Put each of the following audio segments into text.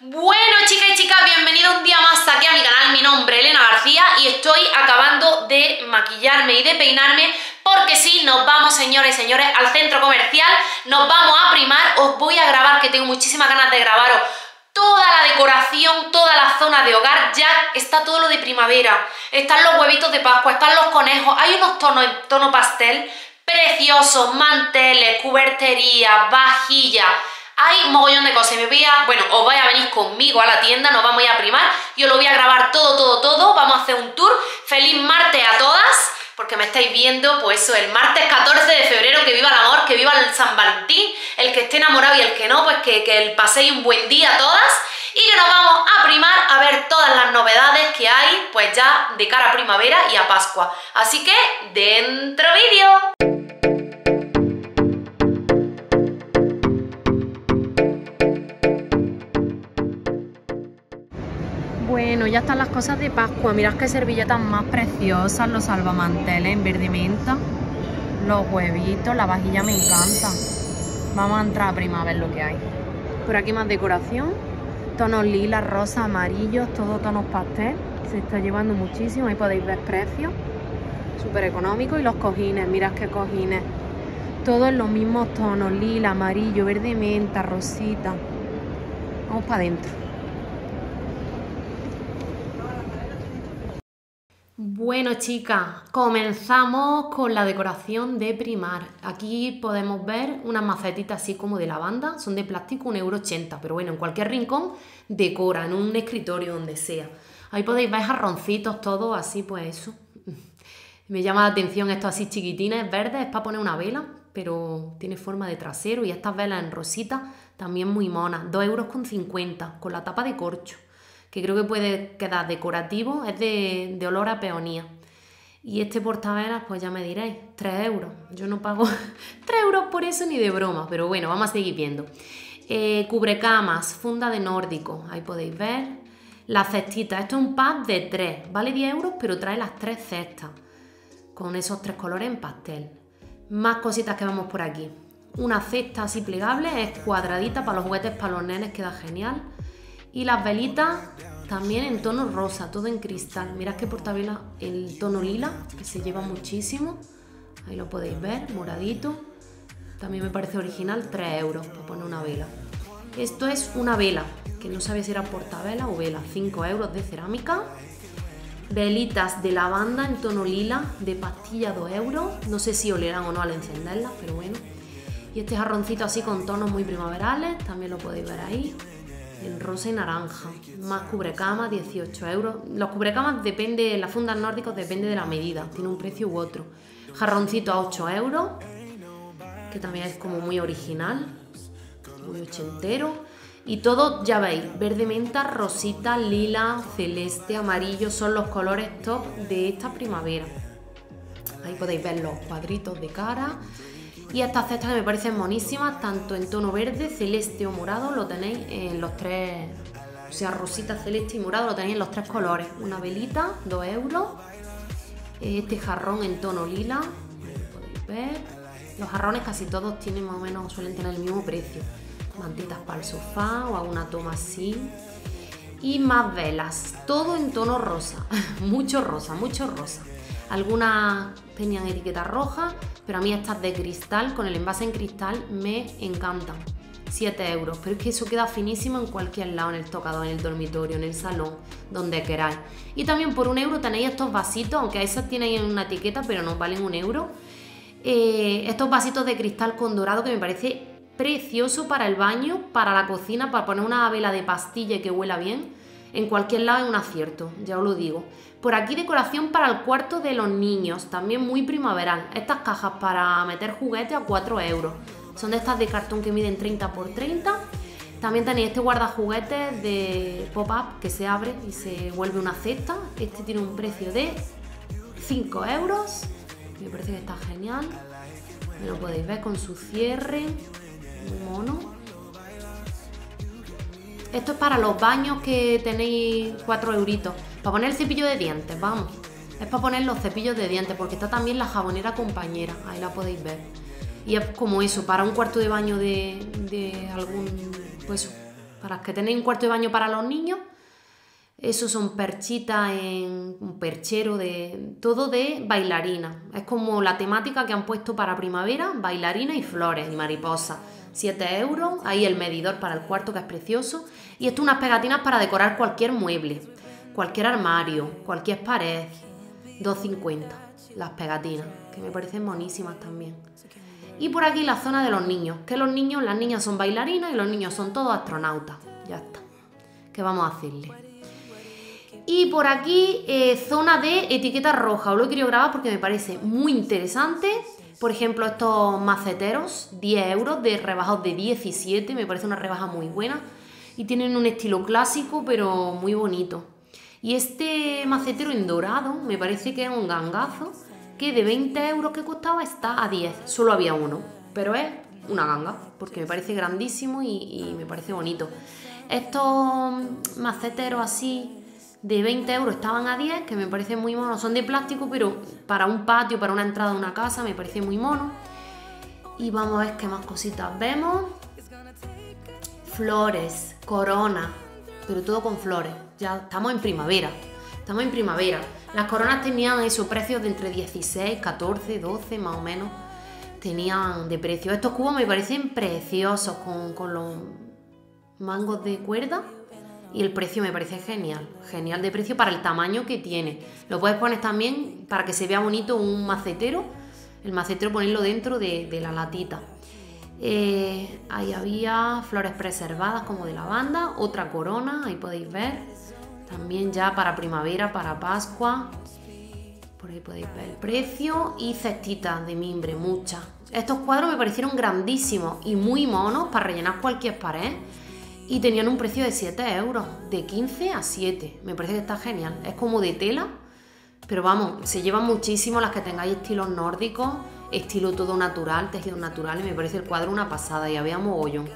Bueno, chicas y chicas, bienvenidos un día más aquí a mi canal. Mi nombre es Elena García y estoy acabando de maquillarme y de peinarme porque sí, nos vamos, señores y señores, al centro comercial, nos vamos a Primark. Os voy a grabar, que tengo muchísimas ganas de grabaros toda la decoración, toda la zona de hogar. Ya está todo lo de primavera, están los huevitos de Pascua, están los conejos, hay unos tonos en tono pastel preciosos, manteles, cubertería, vajilla. Hay mogollón de cosas. Os vais a venir conmigo a la tienda, nos vamos a ir a Primark. Yo lo voy a grabar todo. Vamos a hacer un tour. Feliz martes a todas, porque me estáis viendo, pues eso, el martes 14 de febrero, que viva el amor, que viva el San Valentín. El que esté enamorado y el que no, pues que paséis un buen día a todas. Y que nos vamos a Primark a ver todas las novedades que hay, pues ya de cara a primavera y a Pascua. Así que, dentro vídeo. Bueno, ya están las cosas de Pascua. Mirad qué servilletas más preciosas, los salvamanteles en verde menta, los huevitos, la vajilla me encanta. Vamos a entrar a Primark a ver lo que hay. Por aquí más decoración, tonos lilas, rosas, amarillos, todos tonos pastel. Se está llevando muchísimo, ahí podéis ver precios, súper económico. Y los cojines, mirad qué cojines, todos los mismos tonos, lila, amarillo, verde menta, rosita. Vamos para adentro. Bueno, chicas, comenzamos con la decoración de Primark. Aquí podemos ver unas macetitas así como de lavanda, son de plástico, €1,80, pero bueno, en cualquier rincón decora, en un escritorio, donde sea. Ahí podéis ver jarroncitos, todo así, pues eso. Me llama la atención esto así chiquitines, verdes, es para poner una vela, pero tiene forma de trasero, y estas velas en rosita, también muy monas, €2,50, con la tapa de corcho, que creo que puede quedar decorativo, es de olor a peonía. Y este portavelas, pues ya me diréis, €3, yo no pago €3 por eso ni de broma, pero bueno, vamos a seguir viendo. Cubrecamas, funda de nórdico, ahí podéis ver, la cestita, esto es un pack de 3, vale €10, pero trae las 3 cestas, con esos 3 colores en pastel. Más cositas que vemos por aquí, una cesta así plegable, es cuadradita para los juguetes, para los nenes, queda genial. Y las velitas también en tono rosa, todo en cristal. Mirad qué portavela el tono lila, que se lleva muchísimo. Ahí lo podéis ver, moradito. también me parece original, €3 para poner una vela. Esto es una vela, que no sabía si era portavela o vela, €5 de cerámica. Velitas de lavanda en tono lila, de pastilla €2. No sé si olerán o no al encenderlas, pero bueno. Y este jarroncito así con tonos muy primaverales, también lo podéis ver ahí, en rosa y naranja. Más cubrecamas, €18. Los cubrecamas, depende, las fundas nórdicas depende de la medida, tiene un precio u otro. Jarroncito a €8, que también es como muy original, muy ochentero. Y todo, ya veis, verde menta, rosita, lila, celeste, amarillo, son los colores top de esta primavera. Ahí podéis ver los cuadritos de cara. Y estas cestas que me parecen monísimas, tanto en tono verde, celeste o morado, lo tenéis en los 3, o sea, rosita, celeste y morado, lo tenéis en los 3 colores. Una velita, €2. Este jarrón en tono lila, lo podéis ver. Los jarrones casi todos tienen más o menos, suelen tener el mismo precio. Mantitas para el sofá o alguna toma así. Y más velas, todo en tono rosa, mucho rosa, mucho rosa. Algunas tenían etiqueta roja, pero a mí estas de cristal, con el envase en cristal, me encantan. €7, pero es que eso queda finísimo en cualquier lado, en el tocador, en el dormitorio, en el salón, donde queráis. Y también por €1 tenéis estos vasitos, aunque esas tienen una etiqueta, pero no valen €1. Estos vasitos de cristal con dorado, que me parece precioso para el baño, para la cocina, para poner una vela de pastilla y que huela bien. En cualquier lado es un acierto, ya os lo digo. Por aquí decoración para el cuarto de los niños, también muy primaveral. Estas cajas para meter juguetes a €4. Son de estas de cartón que miden 30×30. También tenéis este guardajuguetes de pop-up que se abre y se vuelve una cesta. Este tiene un precio de €5. Me parece que está genial. Me lo podéis ver con su cierre, muy mono. Esto es para los baños, que tenéis €4. Para poner el cepillo de dientes, vamos. Es para poner los cepillos de dientes, porque está también la jabonera compañera. Ahí la podéis ver. Y es como eso, para un cuarto de baño de algún, pues, Para las que tenéis un cuarto de baño para los niños, eso son perchitas en un perchero, todo de bailarina. Es como la temática que han puesto para primavera, bailarina y flores y mariposas. 7 euros, ahí el medidor para el cuarto, que es precioso. Y esto, unas pegatinas para decorar cualquier mueble, cualquier armario, cualquier pared. 2,50 las pegatinas, que me parecen monísimas también. Y por aquí la zona de los niños, que los niños, las niñas son bailarinas y los niños son todos astronautas. Ya está, ¿qué vamos a hacerle? Y por aquí zona de etiqueta roja. Os lo he querido grabar porque me parece muy interesante. Por ejemplo, estos maceteros, 10 euros de rebajados de 17, me parece una rebaja muy buena. Y tienen un estilo clásico, pero muy bonito. Y este macetero en dorado, me parece que es un gangazo, que de 20 euros que costaba está a 10. Solo había uno, pero es una ganga, porque me parece grandísimo y me parece bonito. Estos maceteros así de 20 euros estaban a 10, que me parece muy mono. Son de plástico, pero para un patio, para una entrada a una casa, me parece muy mono. Y vamos a ver qué más cositas vemos. Flores, corona, pero todo con flores. Ya estamos en primavera, estamos en primavera. Las coronas tenían esos precios de entre 16, 14, 12 más o menos. Tenían de precio. Estos cubos me parecen preciosos con los mangos de cuerda. Y el precio me parece genial, genial de precio para el tamaño que tiene. Lo puedes poner también para que se vea bonito un macetero. El macetero ponerlo dentro de la latita. Ahí había flores preservadas como de lavanda, otra corona, ahí podéis ver. También ya para primavera, para Pascua. Por ahí podéis ver el precio. Y cestitas de mimbre, muchas. Estos cuadros me parecieron grandísimos y muy monos para rellenar cualquier pared. Y tenían un precio de 7 euros, de 15 a 7. Me parece que está genial. Es como de tela, pero vamos, se llevan muchísimo las que tengáis estilos nórdicos, estilo todo natural, tejidos naturales. Me parece el cuadro una pasada y había mogollón.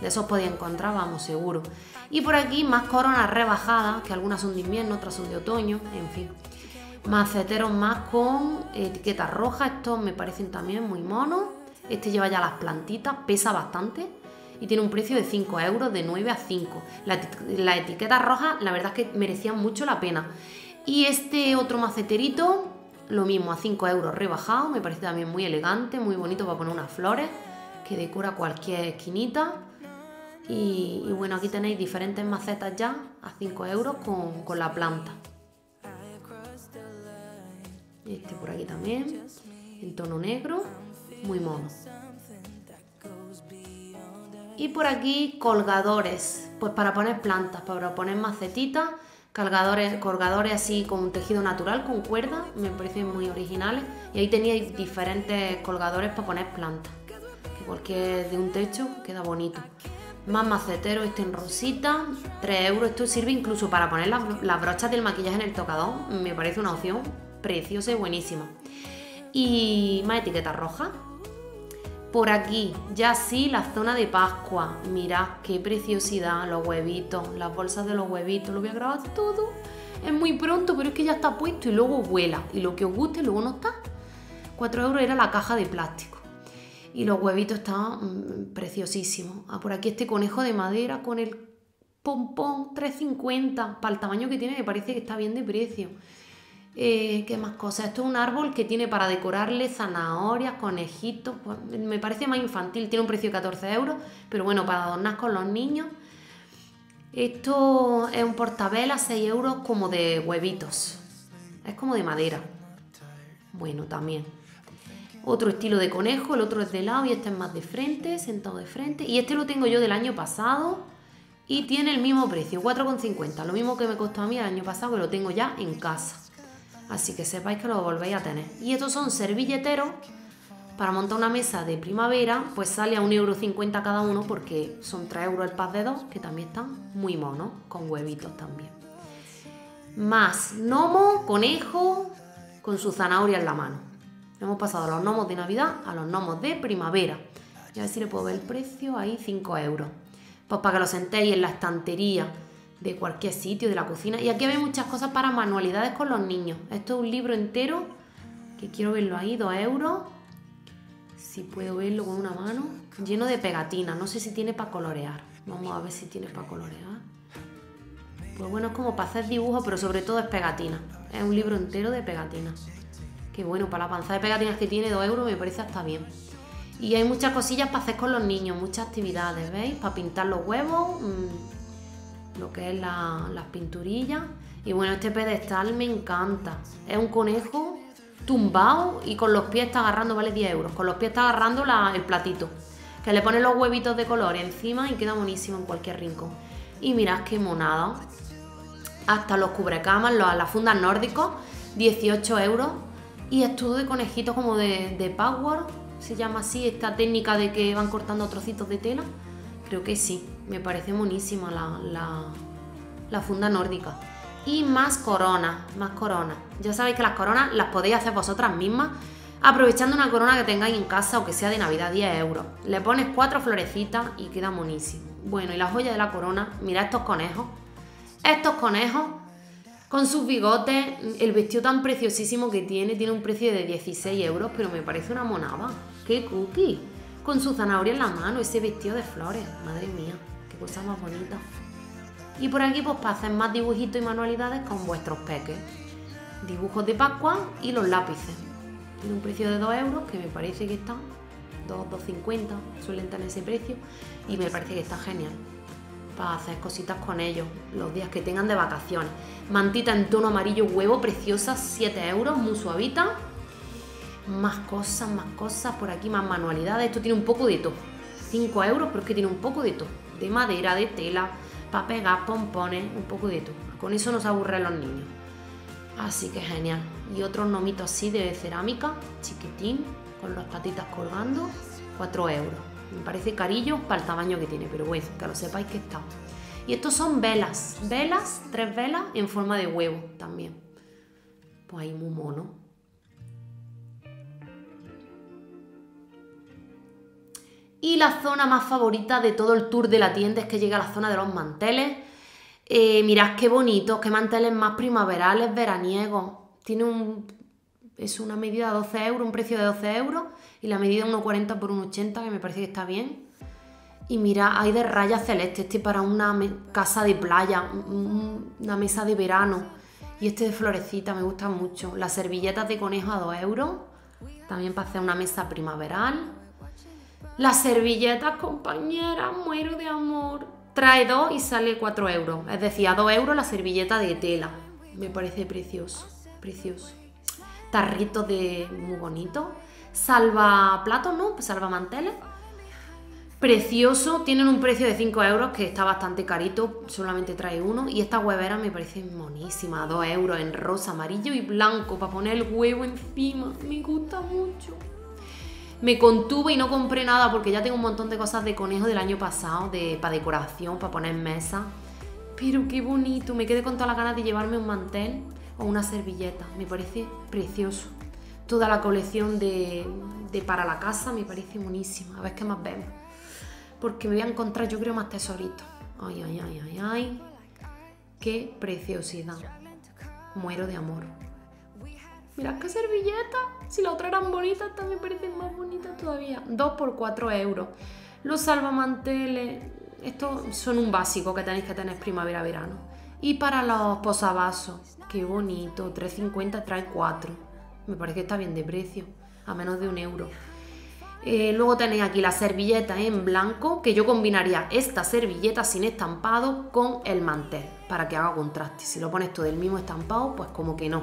De esos podía encontrar, vamos, seguro. Y por aquí más coronas rebajadas, que algunas son de invierno, otras son de otoño, en fin. Maceteros más con etiquetas rojas. Estos me parecen también muy monos. Este lleva ya las plantitas, pesa bastante. Y tiene un precio de 5 euros, de 9 a 5. La etiqueta roja, la verdad es que merecía mucho la pena. Y este otro maceterito, lo mismo, a 5 euros rebajado. Me parece también muy elegante, muy bonito para poner unas flores, que decora cualquier esquinita. Y bueno, aquí tenéis diferentes macetas ya, a 5 euros con la planta. Este por aquí también, en tono negro, muy mono. Y por aquí colgadores, pues para poner plantas, para poner macetitas, colgadores así con un tejido natural, con cuerda, me parecen muy originales. Y ahí teníais diferentes colgadores para poner plantas, que cualquier de un techo queda bonito. Más maceteros, este en rosita, 3 euros, esto sirve incluso para poner las brochas del maquillaje en el tocador, me parece una opción preciosa y buenísima. Y más etiquetas rojas. Por aquí, ya sí, la zona de Pascua. Mirad qué preciosidad, los huevitos, las bolsas de los huevitos. Lo voy a grabar todo. Es muy pronto, pero es que ya está puesto y luego vuela. Y lo que os guste luego no está. 4 euros era la caja de plástico. Y los huevitos estaban preciosísimos. Ah, por aquí este conejo de madera con el pompón, 3,50. Para el tamaño que tiene me parece que está bien de precio. ¿Qué más cosas? Esto es un árbol que tiene para decorarle zanahorias, conejitos. Pues me parece más infantil, tiene un precio de 14 euros, pero bueno, para adornar con los niños. Esto es un portavelas, 6 euros, como de huevitos. Es como de madera. Bueno, también. Otro estilo de conejo, el otro es de lado y este es más de frente, sentado de frente. Y este lo tengo yo del año pasado y tiene el mismo precio, 4,50. Lo mismo que me costó a mí el año pasado, que lo tengo ya en casa. Así que sepáis que lo volvéis a tener. Y estos son servilleteros para montar una mesa de primavera, pues sale a 1,50 € cada uno porque son 3 euros el pack de 2, que también están muy monos, con huevitos también. Más gnomo, conejo, con su zanahoria en la mano. Hemos pasado a los gnomos de Navidad a los gnomos de primavera. Y a ver si le puedo ver el precio, ahí 5 euros. Pues para que lo sentéis en la estantería de cualquier sitio, de la cocina. Y aquí había muchas cosas para manualidades con los niños. Esto es un libro entero, que quiero verlo ahí, 2 euros. Si puedo verlo con una mano. Lleno de pegatinas, no sé si tiene para colorear. Vamos a ver si tienes para colorear. Pues bueno, es como para hacer dibujos, pero sobre todo es pegatina. Es un libro entero de pegatinas. Que bueno, para la panza de pegatinas que tiene, 2 euros, me parece hasta bien. Y hay muchas cosillas para hacer con los niños, muchas actividades, ¿veis? Para pintar los huevos, lo que es las pinturillas. Y bueno, este pedestal me encanta. Es un conejo tumbado y con los pies está agarrando, vale 10 euros, con los pies está agarrando el platito. Que le ponen los huevitos de color encima y queda buenísimo en cualquier rincón. Y mirad qué monada. Hasta los cubrecamas, las fundas nórdicos, 18 euros. Y estudo de conejito como de power, se llama así, esta técnica de que van cortando trocitos de tela. Creo que sí, me parece buenísima la funda nórdica. Y más coronas. Ya sabéis que las coronas las podéis hacer vosotras mismas, aprovechando una corona que tengáis en casa o que sea de Navidad, 10 euros. Le pones 4 florecitas y queda buenísimo. Bueno, y la joya de la corona, mirad estos conejos. Estos conejos con sus bigotes, el vestido tan preciosísimo que tiene, tiene un precio de 16 euros, pero me parece una monada. ¡Qué cookie! Con su zanahoria en la mano, ese vestido de flores. Madre mía, qué cosa más bonita. Y por aquí pues para hacer más dibujitos y manualidades con vuestros peques. Dibujos de Pascua y los lápices. Tiene un precio de 2 euros, que me parece que está 2,50, suelen estar en ese precio. Y me parece que está genial para hacer cositas con ellos los días que tengan de vacaciones. Mantita en tono amarillo huevo, preciosa, 7 euros, muy suavita. Más cosas, por aquí más manualidades. Esto tiene un poco de todo, 5 euros, pero es que tiene un poco de todo. De madera, de tela, para pegar, pompones, un poco de todo. Con eso nos aburren los niños. Así que genial. Y otro nomito así de cerámica, chiquitín, con las patitas colgando, 4 euros. Me parece carillo para el tamaño que tiene, pero bueno, que lo sepáis que está. Y estos son velas, 3 velas en forma de huevo también. Pues ahí muy mono. Y la zona más favorita de todo el tour de la tienda es que llega a la zona de los manteles. Mirad qué bonitos, qué manteles más primaverales, veraniegos. Tiene una medida de 12 euros, un precio de 12 euros. Y la medida 1,40 por 1,80, que me parece que está bien. Y mirad, hay de rayas celestes, este para una casa de playa, una mesa de verano. Y este de florecita, me gusta mucho. Las servilletas de conejo a 2 euros, también para hacer una mesa primaveral. Las servilletas, compañeras, muero de amor. Trae 2 y sale 4 euros. Es decir, a 2 euros la servilleta de tela. Me parece precioso, precioso. Tarritos de muy bonito. Salva platos, ¿no? Pues salva manteles. Precioso. Tienen un precio de 5 euros, que está bastante carito. Solamente trae uno. Y esta huevera me parece monísima. 2 euros en rosa, amarillo y blanco para poner el huevo encima. Me gusta mucho. Me contuve y no compré nada porque ya tengo un montón de cosas de conejo del año pasado, para decoración, para poner mesa. Pero qué bonito, me quedé con todas las ganas de llevarme un mantel o una servilleta, me parece precioso. Toda la colección de para la casa me parece buenísima. A ver qué más vemos, porque me voy a encontrar yo creo más tesoritos. Ay, qué preciosidad, muero de amor. Mirad qué servilleta, si las otras eran bonitas, también parecen más bonitas todavía. 2 por 4 euros. Los salvamanteles, estos son un básico que tenéis que tener primavera-verano. Y para los posavasos, qué bonito, 3,50, trae 4. Me parece que está bien de precio, a menos de 1 euro. Luego tenéis aquí la servilleta en blanco, que yo combinaría esta servilleta sin estampado con el mantel, para que haga contraste. Si lo pones todo del mismo estampado, pues como que no.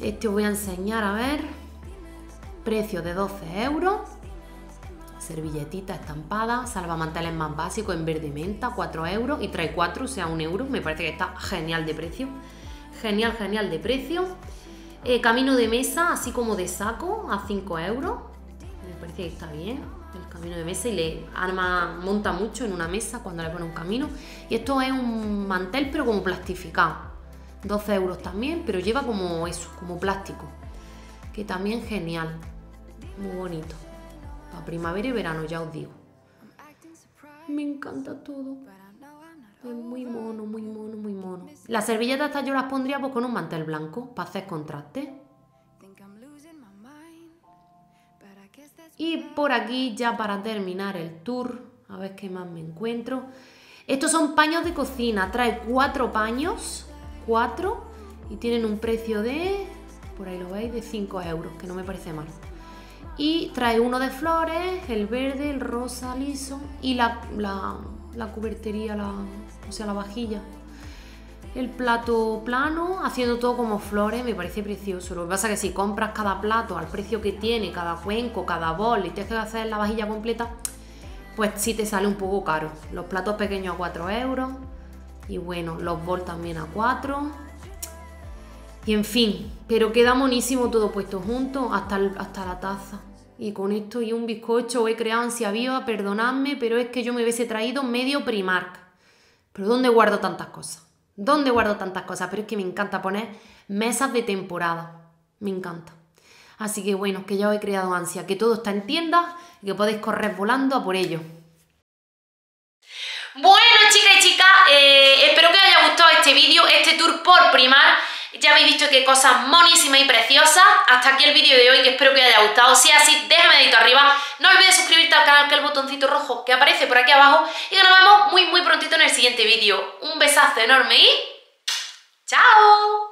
Este os voy a enseñar, a ver, precio de 12 euros, servilletita estampada, salvamanteles más básico en verde menta, 4 euros y trae 4, o sea 1 euro, me parece que está genial de precio, genial de precio. Camino de mesa, así como de saco, a 5 euros, me parece que está bien el camino de mesa y le monta mucho en una mesa cuando le pone un camino. Y esto es un mantel pero como plastificado. 12 euros también, pero lleva como eso, como plástico, que también genial, muy bonito, para primavera y verano, ya os digo. Me encanta todo, es muy mono. Las servilletas estas yo las pondría pues con un mantel blanco, para hacer contraste. Y por aquí ya para terminar el tour, A ver qué más me encuentro. Estos son paños de cocina. Trae 4 paños. 4. Y tienen un precio de... por ahí lo veis, de 5 euros, que no me parece mal. Y trae uno de flores, el verde, el rosa liso y la cubertería, o sea, la vajilla. El plato plano, haciendo todo como flores, me parece precioso. Lo que pasa es que si compras cada plato al precio que tiene, cada cuenco, cada bol, y tienes que hacer la vajilla completa, pues sí te sale un poco caro. Los platos pequeños a 4 euros y bueno, los bols también a 4. Y en fin, pero queda monísimo todo puesto junto, hasta la taza. Y con esto y un bizcocho he creado ansia viva, perdonadme, pero es que yo me hubiese traído medio Primark. Pero ¿dónde guardo tantas cosas? ¿Dónde guardo tantas cosas? Pero es que me encanta poner mesas de temporada. Me encanta. Así que bueno, que ya os he creado ansia, que todo está en tiendas y que podéis correr volando a por ello. Bueno, chicas y chicas, espero que os haya gustado este vídeo, este tour por Primark. Ya habéis visto que cosas monísimas y preciosas. Hasta aquí el vídeo de hoy, que espero que os haya gustado. Si es así, déjame dedito arriba. No olvides suscribirte al canal, que es el botoncito rojo que aparece por aquí abajo. Y nos vemos muy prontito en el siguiente vídeo. Un besazo enorme y... ¡chao!